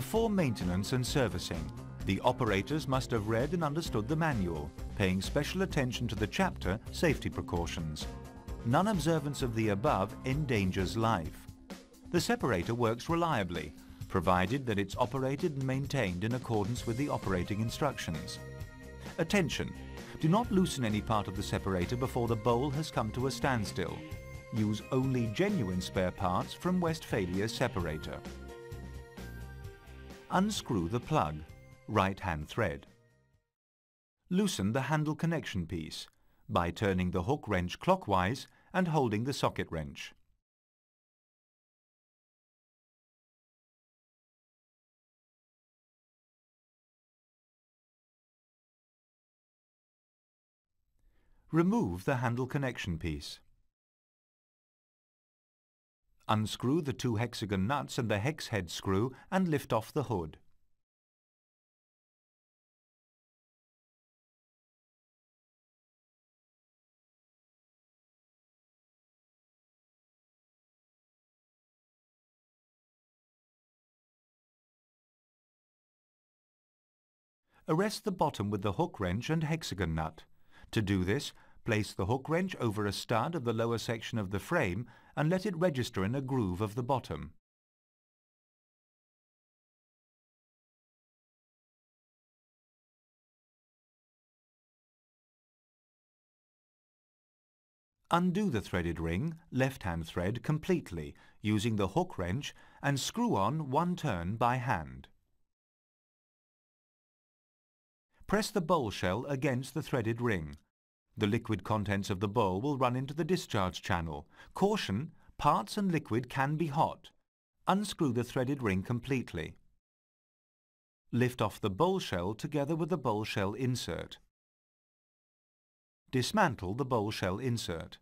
Before maintenance and servicing, the operators must have read and understood the manual, paying special attention to the chapter Safety Precautions. Non-observance of the above endangers life. The separator works reliably, provided that it's operated and maintained in accordance with the operating instructions. Attention! Do not loosen any part of the separator before the bowl has come to a standstill. Use only genuine spare parts from Westphalia separator. Unscrew the plug, right-hand thread. Loosen the handle connection piece by turning the hook wrench clockwise and holding the socket wrench. Remove the handle connection piece. Unscrew the two hexagon nuts and the hex head screw and lift off the hood. Arrest the bottom with the hook wrench and hexagon nut. To do this, place the hook wrench over a stud of the lower section of the frame and let it register in a groove of the bottom. Undo the threaded ring, left-hand thread, completely using the hook wrench and screw on one turn by hand. Press the bowl shell against the threaded ring. The liquid contents of the bowl will run into the discharge channel. Caution! Parts and liquid can be hot. Unscrew the threaded ring completely. Lift off the bowl shell together with the bowl shell insert. Dismantle the bowl shell insert.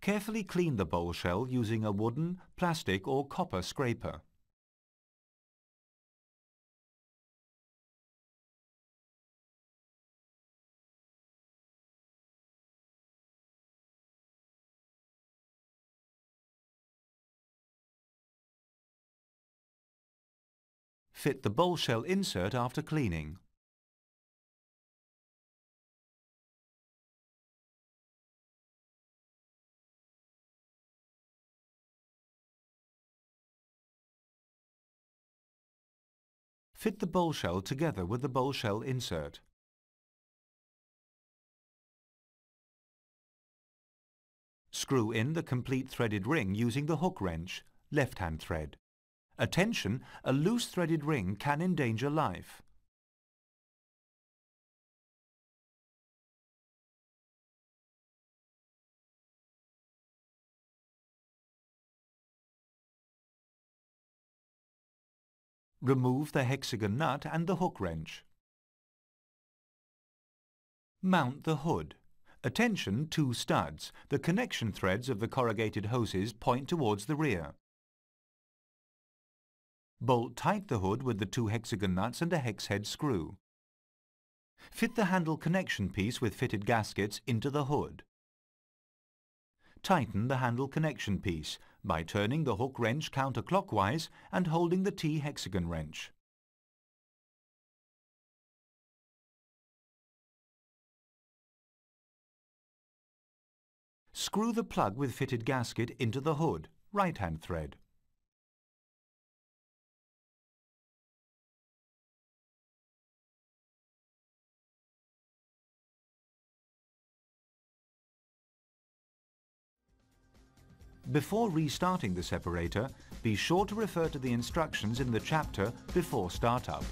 Carefully clean the bowl shell using a wooden, plastic or copper scraper. Fit the bowl shell insert after cleaning. Fit the bowl shell together with the bowl shell insert. Screw in the complete threaded ring using the hook wrench, left-hand thread. Attention, a loose threaded ring can endanger life. Remove the hexagon nut and the hook wrench. Mount the hood. Attention, two studs. The connection threads of the corrugated hoses point towards the rear. Bolt tight the hood with the two hexagon nuts and a hex head screw. Fit the handle connection piece with fitted gaskets into the hood. Tighten the handle connection piece by turning the hook wrench counterclockwise and holding the T hexagon wrench. Screw the plug with fitted gasket into the hood, right-hand thread. Before restarting the separator, be sure to refer to the instructions in the chapter before startup.